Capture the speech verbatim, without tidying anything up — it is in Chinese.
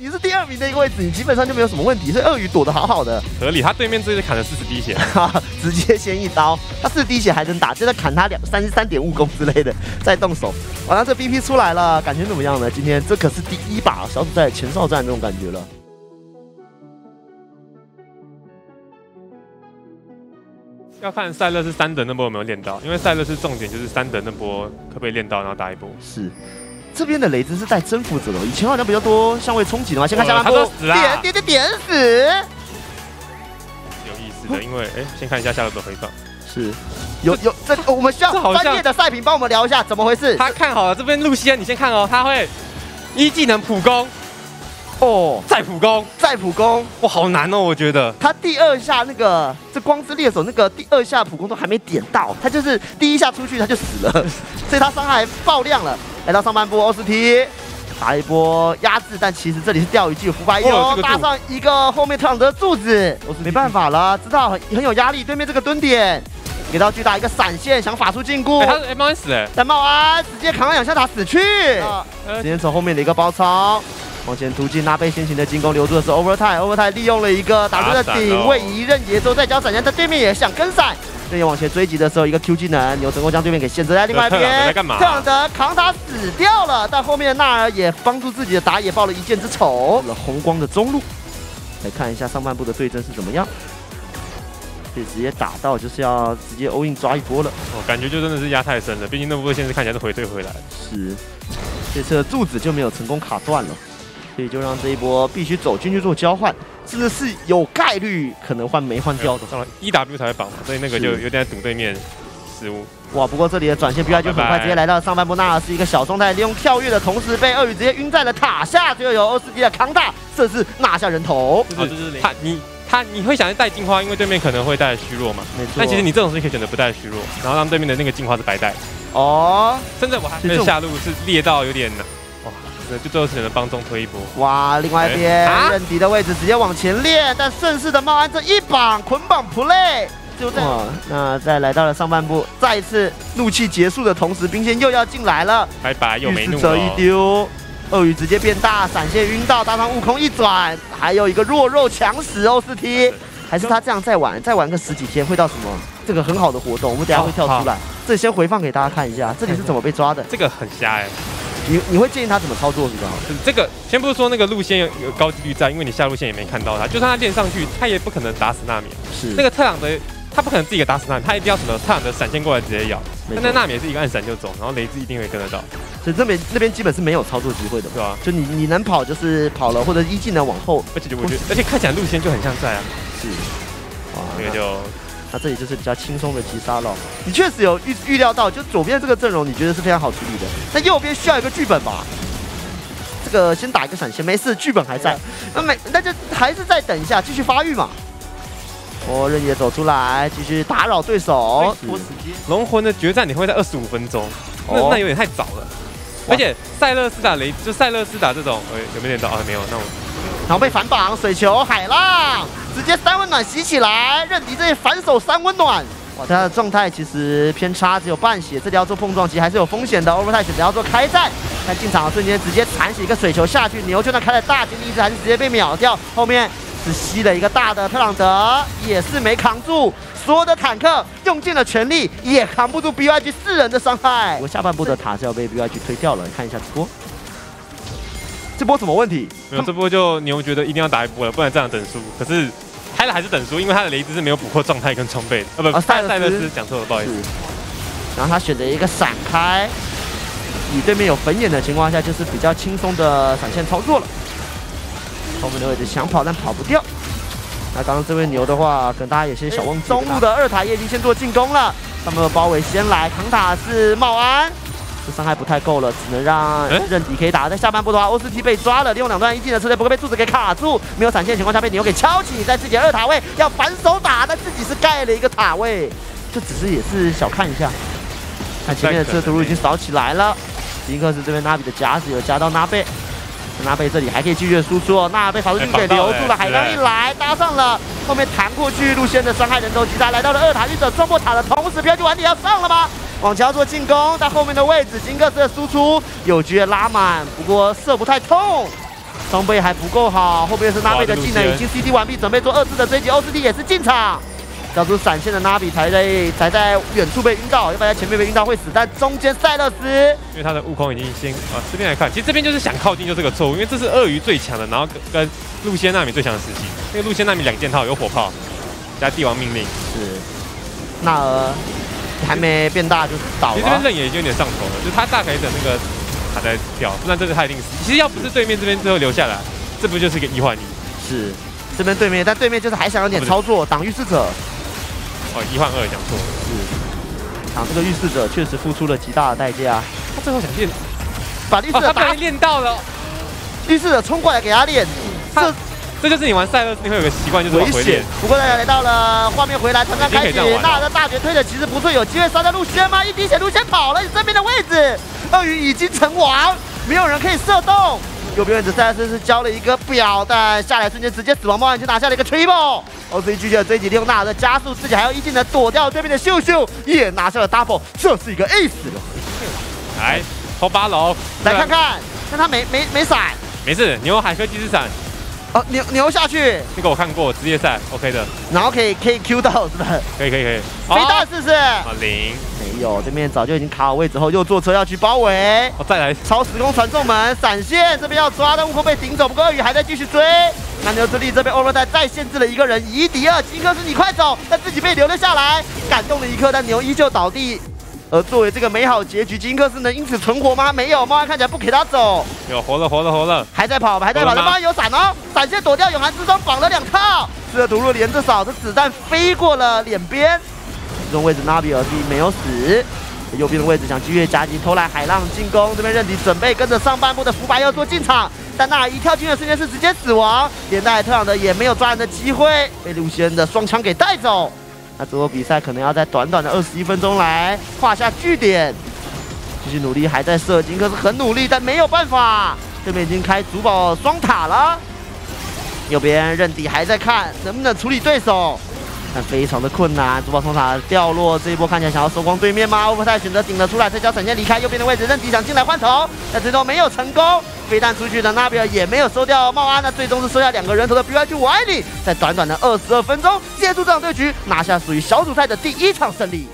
你是第二名的一个位置，你基本上就没有什么问题。所以鳄鱼躲得好好的，合理。他对面这次砍了四十滴血，直接先一刀，他四十滴血还能打，就在砍他两三三点五攻之类的，再动手。完了，这 B P 出来了，感觉怎么样呢？今天这可是第一把小组赛前哨战这种感觉了。 要看赛勒是三等那波有没有练到，因为赛勒是重点，就是三等那波可不可以练到，然后打一波。是，这边的雷兹是带征服者的，以前好像比较多相位冲击的嘛，先看下半波，点点点点死，有意思的，因为哎，先看一下下半波回放。是，有有这我们需要专业的赛评帮我们聊一下怎么回事。他看好了这边露西安，你先看哦，他会一技能普攻。 哦，再普攻，再普攻，哇，好难哦，我觉得他第二下那个这光之猎手那个第二下普攻都还没点到，他就是第一下出去他就死了，所以他伤害爆量了。来到上半波 O S T 打一波压制，但其实这里是钓鱼记胡白优搭上一个后面特朗德的柱子，没办法了，知道很很有压力，对面这个蹲点。 给到巨大一个闪现，想法术禁锢。欸、他哎，茂安死哎！但茂安直接扛两下塔死去。啊呃、直接从后面的一个包抄，往前突进，拉贝先行的进攻留住的是 Overtime，Overtime 利用了一个打出的顶位移任节奏，再交闪现，他对面也想跟闪，对面往前追击的时候一个 Q 技能，牛成功将对面给限制在另外一边。特朗德在干嘛？特朗德扛塔死掉了，但后面的纳尔也帮助自己的打野报了一箭之仇。红光的中路，来看一下上半部的对阵是怎么样。 直接打到就是要直接 all in 抓一波了，我、哦、感觉就真的是压太深了，毕竟那波限制看起来是回退回来。是，这次的柱子就没有成功卡断了，所以就让这一波必须走进去做交换，甚至是有概率可能换没换掉的。当然 E W 才会绑嘛，所以那个就有点在赌对面失误。哇，不过这里的转线 B Y G 就很快直接来到上半波，纳尔是一个小状态，利用跳跃的同时被鳄鱼直接晕在了塔下，最后由欧斯迪的扛大，甚至拿下人头。就是、哦、他你。 他你会想带进化，因为对面可能会带虚弱嘛。没错。但其实你这种事可以选择不带虚弱，然后让对面的那个进化是白带。哦。甚至我还是下路是裂到有点难。哇，就最后只能帮中推一波。哇，另外一边任迪的位置直接往前裂，但顺势的茂安这一绑捆绑 play 就在。哇，那再来到了上半部，再一次怒气结束的同时，兵线又要进来了。拜拜，又没怒。折一丢。 鳄鱼直接变大，闪现晕到，搭上悟空一转，还有一个弱肉强食哦，四 T， 还是他这样再玩，再玩个十几天会到什么？这个很好的活动，我们等一下会跳出来。这里先回放给大家看一下，这里是怎么被抓的？这个很瞎哎、欸，你你会建议他怎么操作比较好？这个先不是说那个路线有有高几率在，因为你下路线也没看到他，就算他练上去，他也不可能打死纳米。是那个特朗德，他不可能自己给打死纳米，他一定要什么特朗德闪现过来直接咬。 但那纳米也是一个暗闪就走，然后雷兹一定会跟得到，所以这边那边基本是没有操作机会的，对吧、啊？就你你能跑就是跑了，或者一技能往后，而且就我觉得，而且看起来路线就很像在啊，是，哇，这个就那这里就是比较轻松的击杀了。你确实有预预料到，就左边这个阵容你觉得是非常好处理的，但右边需要一个剧本吧？这个先打一个闪现，没事，剧本还在，那没那就还是再等一下，继续发育嘛。 哦，任也走出来，继续打扰对手。龙魂的决战你会在二十五分钟，那、哦、那有点太早了。而且塞勒斯打雷，就塞勒斯打这种，哎、欸，有没有点到啊？没有，那我。然后被反绑，水球海浪直接三温暖洗起来，任迪这反手三温暖。哇，他的状态其实偏差，只有半血，这里要做碰撞其实还是有风险的。Overtime 只要做开战，但进场的瞬间直接残血一个水球下去，牛就算开了大金一直还是直接被秒掉，后面。 只吸了一个大的特朗德，也是没扛住，所有的坦克用尽了全力，也扛不住 B Y G 四人的伤害。不过下半波的塔是要被 B Y G 推掉了，看一下这波，这波什么问题？没有，这波就牛觉得一定要打一波了，不然这样等输。可是开了还是等输，因为他的雷兹是没有捕获状态跟装备的。啊不，塞勒斯讲错了，不好意思。然后他选择一个闪开，以对面有粉眼的情况下，就是比较轻松的闪现操作了。 后面的位置想跑但跑不掉。那刚刚这位牛的话，可能大家有些小忘记。中路的二塔也已经先做进攻了，他们的包围先来扛塔是茂安，这伤害不太够了，只能让任迪可以打。在下半波的话 ，O S T 被抓了，利用两段一技的车队不会被柱子给卡住，没有闪现的情况下被牛给敲起，在自己的二塔位要反手打，但自己是盖了一个塔位，这只是也是小看一下。看前面的车图已经扫起来了，尼克斯这边纳比的夹子有夹到纳贝。 纳贝这里还可以继续的输出哦，纳贝法术镜给留住了，海浪一来搭上了，后面弹过去，路线的伤害人头击杀，来到了二塔，遇者撞破塔的同时，标记完底要上了吗？往前要做进攻，但后面的位置金克斯的输出有局拉满，不过射不太痛，装备还不够好。后边是纳比的技能已经 C D 完毕，准备做二次的追击。O C D 也是进场，交出闪现的纳比才在才在远处被晕到，要不然前面被晕到会死。但中间塞勒斯，因为他的悟空已经先啊，这边来看，其实这边就是想靠近就这个错误，因为这是鳄鱼最强的，然后跟路线纳米最强的时期。那个路线纳米两件套有火炮，加帝王命令是纳尔。 还没变大就倒了。其实这边刃也已经有点上头了，就是他大概等那个他在跳，不然这个他一定死。其实要不是对面这边最后留下来，这不就是个一换一？是，这边对面，但对面就是还想有点操作挡预示者。哦，一换二讲错了。是，挡这个预示者确实付出了极大的代价。他最后想练，把预示者打练到了，预示者冲过来给他练。这这就是你玩赛勒斯你会有个习惯，就是往回练。不过大家来到了画面回来，刚刚开始，那的大绝推的其实不错，有机会杀掉陆轩吗？一滴血，陆轩跑了，你身边的位置，鳄鱼已经成王，没有人可以射动。右边位置赛勒斯是交了一个表，但下来瞬间直接死亡，猫眼就拿下了一个 triple。O C 继续的追击，利用那的加速，自己还要一技能躲掉对面的秀秀，也拿下了 double， 这是一个 ace 了。来，偷八楼，来看看，但他没没没闪，没事，你用海科技之闪。 哦，牛牛下去，这个我看过，职业赛 OK 的，然后可以可以 Q 到是吧？可以可以可以，飞弹是不是？啊零，没有，这边早就已经卡好位置后，又坐车要去包围，我再来超时空传送门闪现，这边要抓，但悟空被顶走，不过鳄鱼还在继续追。那牛之力这边欧若代再限制了一个人，一敌二，荆轲是你快走，但自己被留了下来，感动了一刻，但牛依旧倒地。 而作为这个美好结局，荆轲是能因此存活吗？没有，猫眼看起来不给他走。有活了，活了，活了，还在跑，还在跑。猫眼有闪哦，闪现躲掉永寒之霜，绑了两套。这毒入连着扫，这子弹飞过了脸边。这种位置纳比尔蒂没有死。右边的位置想继续夹击，偷来海浪进攻。这边任迪准备跟着上半部的福白要做进场，但那一跳进的瞬间是直接死亡，连带特朗德也没有抓人的机会，被陆仙的双枪给带走。 那这波比赛可能要在短短的二十一分钟来画下句点，继续努力，还在射金，可是很努力，但没有办法。这边已经开主堡双塔了，右边任迪还在看能不能处理对手，但非常的困难。主堡双塔掉落，这一波看起来想要收光对面吗？欧普泰选择顶了出来，再交闪现离开右边的位置，任迪想进来换头，但最终没有成功。飞弹出去的纳比尔也没有收掉帽安，那最终是收下两个人头的 B Y G 我爱你，在短短的二十二分钟。 结束这场对局，拿下属于小组赛的第一场胜利。